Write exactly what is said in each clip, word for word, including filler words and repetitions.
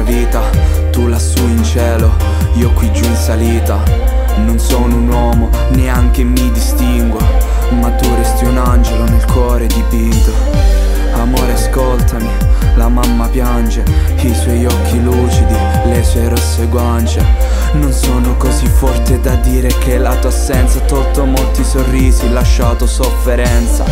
nostra vita, tu lassù in cielo, io qui giù in salita. Non sono un uomo, neanche mi distingo, ma tu resti un angelo nel cuore dipinto. Amore, ascoltami, la mamma piange, i suoi occhi lucidi, le sue rosse guance. Non sono così forte da dire che la tua assenza ha tolto molti sorrisi, lasciato sofferenza.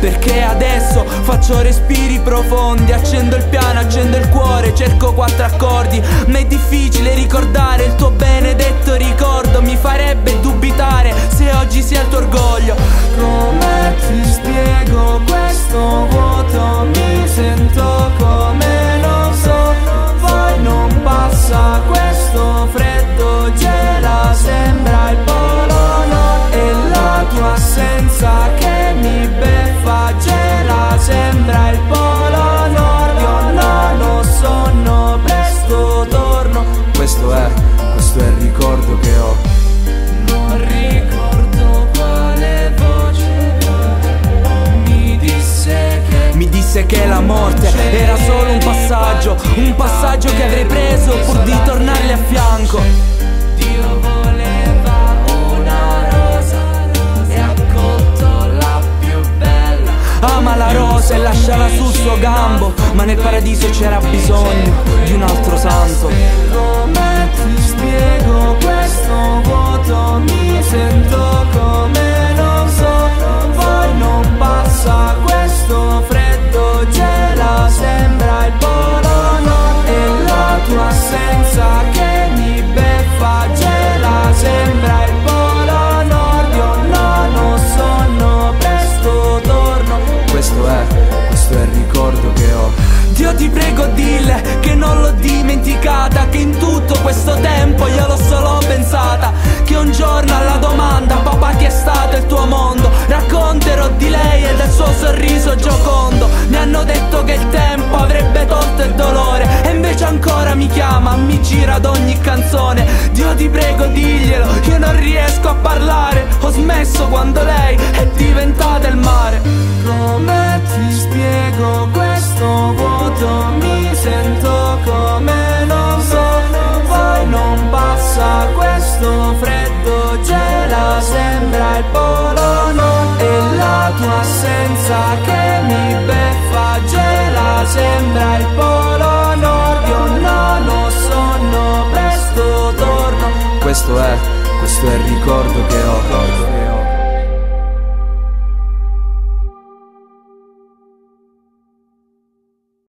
Perché adesso faccio respiri profondi, accendo il piano, accendo il cuore, cerco quattro accordi, ma è difficile ricordare il tuo benedetto ricordo. Mi farebbe dubitare se oggi sia il tuo orgoglio. Come ti spiego questo vuoto? Mi sento come non so, poi non passa questo freddo, gela, sembra il polo nord. E la tua assenza che mi beffa, gela, sembra il polo nord. Io non ho sonno, presto torno. Questo è, questo è il ricordo che ho. Non ricordo quale voce mi disse che mi disse che la morte era solo un passaggio, un passaggio che avrei preso pur di tornarle a fianco. Dio voleva una rosa e ha colto la più bella. Ama la rosa e lasciala sul suo gambo, ma nel paradiso c'era bisogno di un altro santo. Questo vuoto mi sento come non so, poi non passa questo freddo, gela, sembra il polo nord. E la tua assenza che mi beffa, gela, sembra il polo nord. Io non ho sonno, presto torno. Questo è, questo è il ricordo che ho. Dio ti prego dille che non l'ho dimenticata, che in tutto questo tempo io l'ho solo pensata, che un giorno alla domanda papà che è stato il tuo mondo racconterò di lei e del suo sorriso giocondo. Mi hanno detto che il tempo avrebbe tolto il dolore e invece ancora mi chiama, mi gira ad ogni canzone. Dio ti prego diglielo, io non riesco a parlare, ho smesso quando lei è diventata il mare. Come ti spiego questo vuoto? Mi sento come non so, poi non passa questo freddo, gela, sembra il polo nord. E la tua assenza che mi beffa, gela, sembra il polo nord. Io non ho sonno, presto torno. Questo è, questo è il ricordo che ho.